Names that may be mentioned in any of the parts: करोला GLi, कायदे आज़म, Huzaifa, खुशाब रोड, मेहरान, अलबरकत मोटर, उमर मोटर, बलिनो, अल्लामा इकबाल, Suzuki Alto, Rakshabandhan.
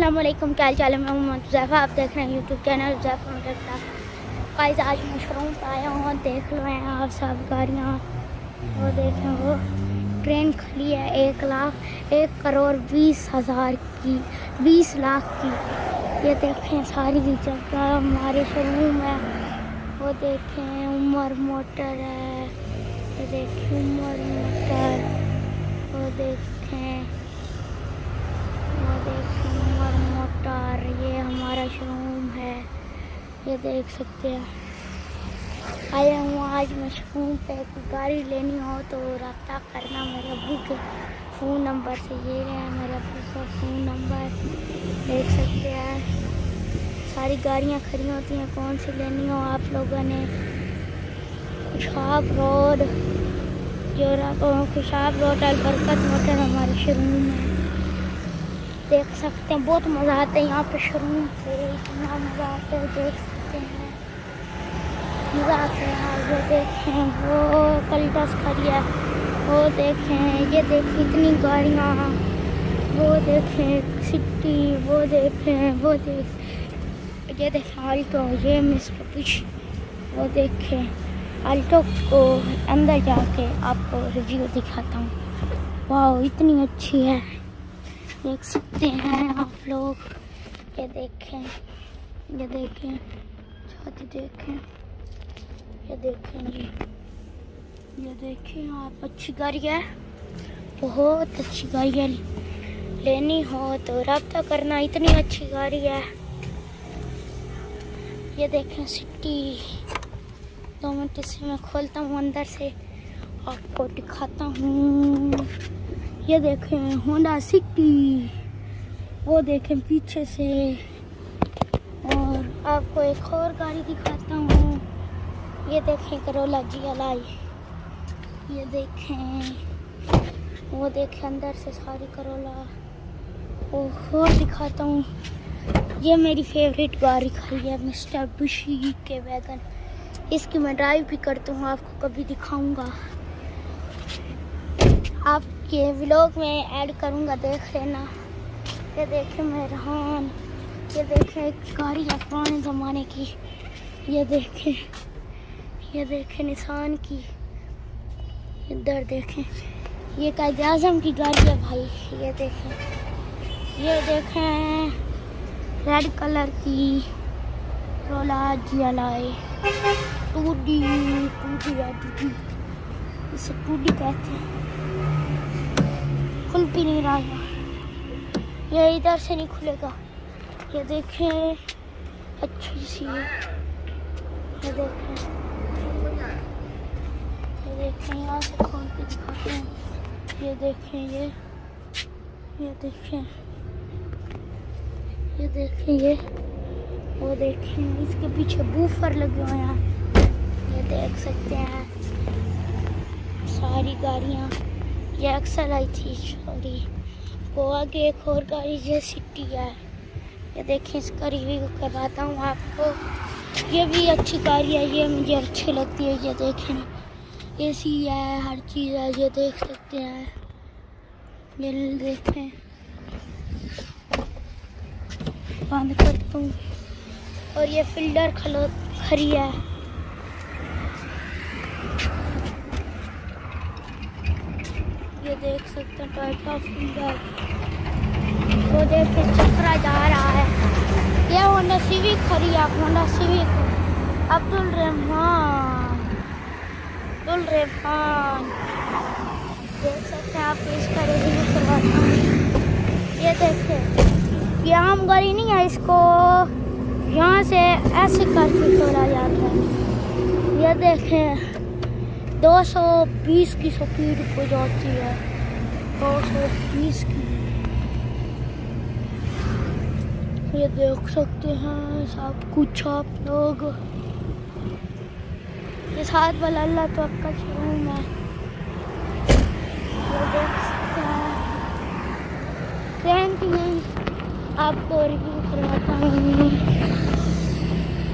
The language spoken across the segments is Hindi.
अस्सलामुअलैकुम, क्या हाल चाल है। मैं हुज़ैफ़ा, आप देख रहे हैं यूट्यूब चैनल हुज़ैफ़ा। गाइस आज मैं शोरूम से आया हूँ, देख लो हैं आप सब गाड़ियाँ। वो देखें वो ट्रेन खली है 1,20,000 की, 20 लाख की। ये देखें सारी जगह हमारे शोरूम है। वो देखें उमर मोटर है, वो देखें उमर मोटर, वो देखें मोटर। ये हमारा शोरूम है, ये देख सकते हैं। आया हूँ आज मैं शोरूम पे, गाड़ी लेनी हो तो रब्ता करना मेरे अबू के फ़ोन नंबर से। ये है मेरे अबू का फ़ोन नंबर, देख सकते हैं। सारी गाड़ियाँ खड़ी होती हैं, कौन सी लेनी हो आप लोगों ने। खुशाब रोड, जो खुशाब रोड अलबरकत मोटर हमारे शोरूम है, देख सकते हैं। बहुत मज़ा आता है यहाँ पे शोरूम पे, इतना मज़ा आता है, देख सकते हैं, मज़ा आता है। ये देखें वो कलटस खड़ी है, वो देखें। ये देखें इतनी गाड़ियाँ, वो देखें सिटी, वो देखें, वो देखें। ये देखें आल्टो, ये मिस्टूपिश। वो देखें आल्टो को अंदर जाके आपको रिव्यू दिखाता हूँ। वाह इतनी अच्छी है, देख सकते हैं आप लोग। ये देखें, ये देखें, छाती देखें, ये देखें जी, ये देखें आप। अच्छी गाड़ी है, बहुत अच्छी गाड़ी है। लेनी हो तो रब्ता करना, इतनी अच्छी गाड़ी है। ये देखें सिटी, 2 मिनट से मैं खोलता हूँ अंदर से, आपको दिखाता हूँ। ये देखें होंडा सिटी, वो देखें पीछे से। और आपको एक और गाड़ी दिखाता हूँ, ये देखें करोला GLi। ये देखें, वो देखें अंदर से सारी करोला। और दिखाता हूँ, ये मेरी फेवरेट गाड़ी खड़ी है मिस्टर बुशी के वैगन। इसकी मैं ड्राइव भी करता हूँ, आपको कभी दिखाऊंगा, आपके व्लॉग में ऐड करूंगा, देख लेना। ये देखें मेहरान, ये देखें एक गाड़ी है पुराने ज़माने की। ये देखें, ये देखें निशान की। इधर देखें, ये कायदे आज़म की गाड़ी है भाई। ये देखें, ये देखें रेड कलर की रोला GLi 2D, इसे 2D कहते हैं। खुल भी नहीं रहा है, ये इधर से नहीं खुलेगा। ये देखें अच्छी सी, ये देखें, ये देखें, यहाँ से खोल के दिखाते हैं। ये देखें, ये देखें, ये देखें, ये वो देखें। इसके पीछे बूफर लगे हुए हैं, ये देख सकते हैं। सारी गाड़ियाँ, ये अक्सर आई थी, सॉरी। वो आगे एक और गाड़ी, ये सिटी है। ये देखें, इसका रिव्यू करवाता हूँ आपको। ये भी अच्छी गाड़ी है, ये मुझे अच्छी लगती है। ये देखें एसी है, हर चीज़ है, ये देख सकते हैं। ये देखें, बंद करता हूँ। और ये फिल्डर खड़ी है, ये देख सकते हैं। टोयोटा फील्डर, वो देखें चक्रा जा रहा है। ये होंडा सिविक खड़ी है, होंडा सिविक अब्दुल रहमान, देख सकते हैं आप। इसका रिव्यू करवाता हूँ। ये देखें, ये आम गाड़ी नहीं है, इसको यहाँ से ऐसे करके तोड़ा जाता है। ये देखें 220 की स्पीड हो जाती है, 220 की। ये देख सकते हैं सब कुछ आप लोग। ये साथ वाला अल्लाह तो आपका शोरूम है, ये देख सकते हैं। ट्रेन की मैं आपको रिव्यू करवाता हूँ।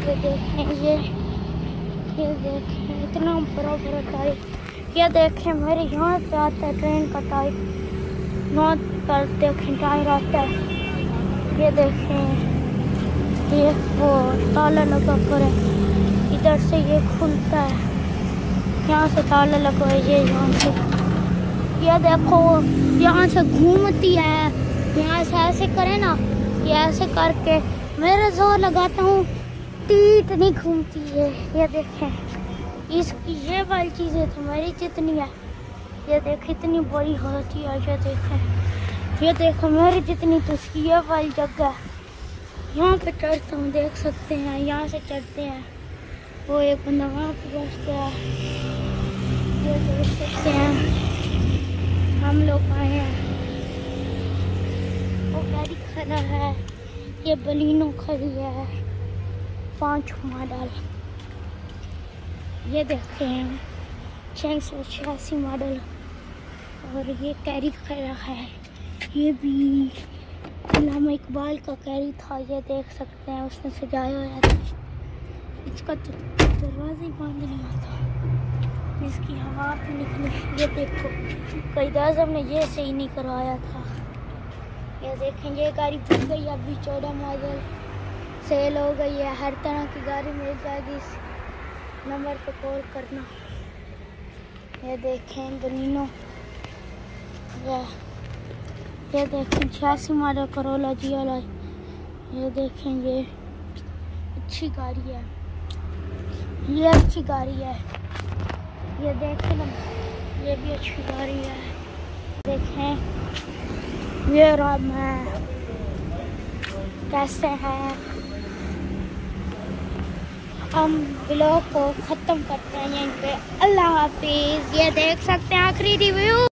ये देखें, ये देखें इतना बड़ा टाइप। ये देखें मेरे यहाँ पे आता है ट्रेन का टाइप, नॉर्थ पर देखें टायर आता है। ये देखें, ये वो ताला लगा हुआ है, इधर से ये खुलता है, यहाँ से ताला लगा है, ये यहाँ से, ये देखो यहाँ से घूमती है, यहाँ से ऐसे करें ना, ये ऐसे करके मेरा जोर लगाता हूँ, टीट नहीं घूमती है। ये देखें, इसकी ये वाली चीज़ें तुम्हारी जितनी है, ये देखें इतनी बड़ी होती है, ये देखें, ये देखो मेरी जितनी, तो उसकी ये वाली जगह यहाँ पे चढ़ता हूँ, देख सकते हैं, यहाँ से चढ़ते हैं, वो एक बंदा वहाँ पर पहुँचता है, ये देख सकते हैं, हम लोग आए हैं, वो गाड़ी खड़ा है, ये बलिनो खड़ी है, 5 मॉडल, ये देखते हैं 686 मॉडल, और ये कैरी खड़ा है, ये भी अल्लामा इकबाल का कैरी था, ये देख सकते हैं, उसने सजाया हुआ था, इसका दरवाज़ा ही बंद नहीं होता, इसकी हवा पे निकली, ये देखो कैद आज़म ने ये सही नहीं करवाया था, ये देखें ये गाड़ी बिक गई, अभी 14 मॉडल सेल हो गई है, हर तरह की गाड़ी मिल जाएगी, इस नंबर पर कॉल करना। ये देखें बलिनो, ये देखें 86 मॉडल कोरोला GLi, ये देखें, ये अच्छी गाड़ी है, ये अच्छी गाड़ी है, ये देखें ना, ये भी अच्छी गाड़ी है, देखें ये राम है, कैसे हैं, हम ब्लॉग को ख़त्म करते हैं यहीं पे, अल्लाह हाफिज़। ये देख सकते हैं आखिरी रिव्यू।